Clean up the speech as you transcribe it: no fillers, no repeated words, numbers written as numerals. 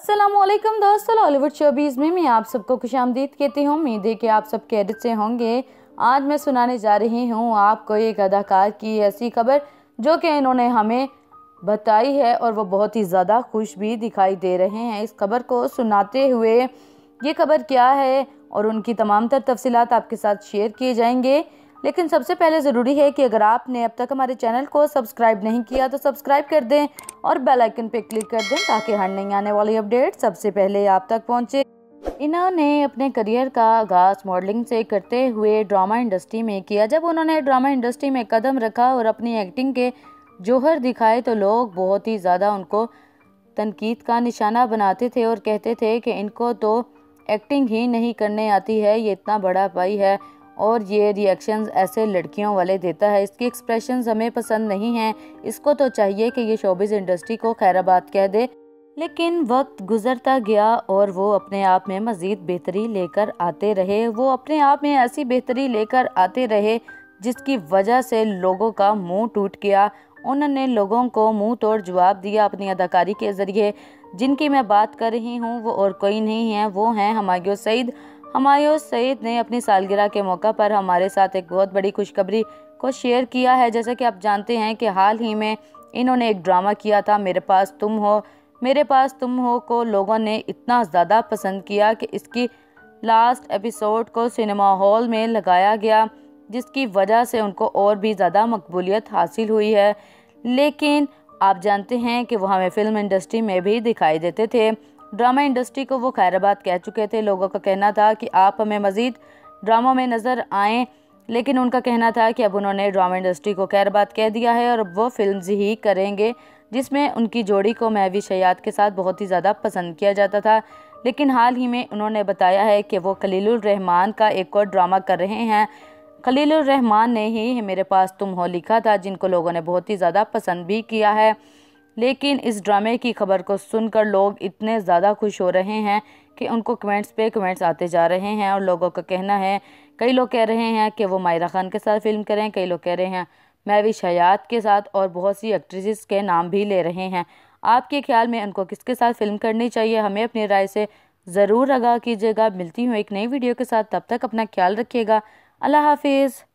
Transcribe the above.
अस्सलामुअलैकुम दोस्तों, Hollywood showbiz में मैं आप सबको खुशामदीद कहती हूँ। उम्मीद है कि आप सब खैरियत से होंगे। आज मैं सुनाने जा रही हूँ आपको एक अदाकार की ऐसी खबर जो कि इन्होंने हमें बताई है और वो बहुत ही ज़्यादा खुश भी दिखाई दे रहे हैं। इस खबर को सुनाते हुए ये खबर क्या है और उनकी तमाम तर तफसीलात आपके साथ शेयर किए जाएंगे। लेकिन सबसे पहले ज़रूरी है कि अगर आपने अब तक हमारे चैनल को सब्सक्राइब नहीं किया तो सब्सक्राइब कर दें और बेल आइकन पे क्लिक कर दें ताकि हर नई आने वाली अपडेट सबसे पहले आप तक पहुंचे। इन्होंने अपने करियर का आगाज़ मॉडलिंग से करते हुए ड्रामा इंडस्ट्री में किया। जब उन्होंने ड्रामा इंडस्ट्री में कदम रखा और अपनी एक्टिंग के जोहर दिखाए तो लोग बहुत ही ज़्यादा उनको तनकीद का निशाना बनाते थे और कहते थे कि इनको तो एक्टिंग ही नहीं करने आती है, ये इतना बड़ा भाई है और ये रिएक्शंस ऐसे लड़कियों वाले देता है, इसकी एक्सप्रेशंस हमें पसंद नहीं हैं, इसको तो चाहिए कि ये शोबिज़ इंडस्ट्री को खैराबाद कह दे। लेकिन वक्त गुजरता गया और वो अपने आप में मज़ीद बेहतरी लेकर आते रहे। वो अपने आप में ऐसी बेहतरी लेकर आते रहे जिसकी वजह से लोगों का मुँह टूट गया। उन्होंने लोगों को मुँह तोड़ जवाब दिया अपनी अदाकारी के ज़रिए। जिनकी मैं बात कर रही हूँ वो और कोई नहीं है, वो हैं हुमायूं सईद। हुमायूं सईद ने अपनी सालगिरह के मौका पर हमारे साथ एक बहुत बड़ी खुशखबरी को शेयर किया है। जैसा कि आप जानते हैं कि हाल ही में इन्होंने एक ड्रामा किया था, मेरे पास तुम हो। मेरे पास तुम हो को लोगों ने इतना ज़्यादा पसंद किया कि इसकी लास्ट एपिसोड को सिनेमा हॉल में लगाया गया, जिसकी वजह से उनको और भी ज़्यादा मकबूलियत हासिल हुई है। लेकिन आप जानते हैं कि वो हमें फ़िल्म इंडस्ट्री में भी दिखाई देते थे, ड्रामा इंडस्ट्री को वो खैराबाद कह चुके थे। लोगों का कहना था कि आप हमें मज़ीद ड्रामा में नज़र आएँ, लेकिन उनका कहना था कि अब उन्होंने ड्रामा इंडस्ट्री को खैराबाद कह दिया है और अब वो फिल्म्स ही करेंगे, जिसमें उनकी जोड़ी को महविश हयात के साथ बहुत ही ज़्यादा पसंद किया जाता था। लेकिन हाल ही में उन्होंने बताया है कि वो खलील उर रहमान का एक और ड्रामा कर रहे हैं। खलील उर रहमान ने ही मेरे पास तुम हो लिखा था, जिनको लोगों ने बहुत ही ज़्यादा पसंद भी किया है। लेकिन इस ड्रामे की खबर को सुनकर लोग इतने ज़्यादा खुश हो रहे हैं कि उनको कमेंट्स पे कमेंट्स आते जा रहे हैं और लोगों का कहना है, कई लोग कह रहे हैं कि वो मायरा खान के साथ फ़िल्म करें, कई लोग कह रहे हैं महविश हयात के साथ और बहुत सी एक्ट्रेसेस के नाम भी ले रहे हैं। आपके ख्याल में उनको किसके साथ फ़िल्म करनी चाहिए? हमें अपनी राय से ज़रूर आगाह कीजिएगा। मिलती हूँ एक नई वीडियो के साथ, तब तक अपना ख्याल रखिएगा। अल्लाह हाफिज़।